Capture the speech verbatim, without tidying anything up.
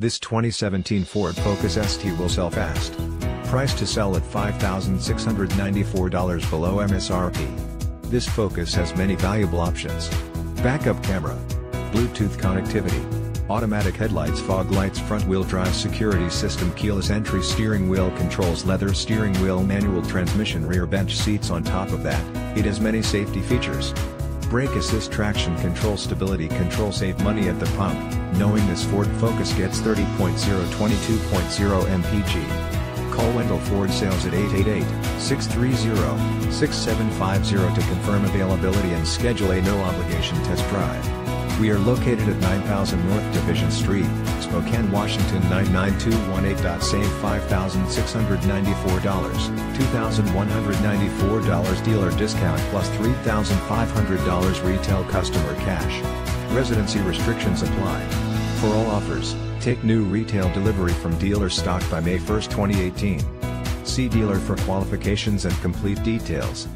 This twenty seventeen Ford Focus S T will sell fast. Price to sell at five thousand six hundred ninety-four dollars below M S R P. This Focus has many valuable options. Backup camera, Bluetooth connectivity, automatic headlights, fog lights, front wheel drive security system, keyless entry, steering wheel controls, leather steering wheel, manual transmission, rear bench seats. On top of that, it has many safety features. Brake assist, traction control, stability control. Save money at the pump, knowing this Ford Focus gets thirty point zero twenty-two point zero M P G. Call Wendle Ford Sales at eight eight eight, six three zero, six seven five zero to confirm availability and schedule a no-obligation test drive. We are located at nine thousand North Division Street, Spokane, Washington nine nine two one eight. Save five thousand six hundred ninety-four dollars, two thousand one hundred ninety-four dollars dealer discount plus three thousand five hundred dollars retail customer cash. Residency restrictions apply. For all offers, take new retail delivery from dealer stock by May first, twenty eighteen. See dealer for qualifications and complete details.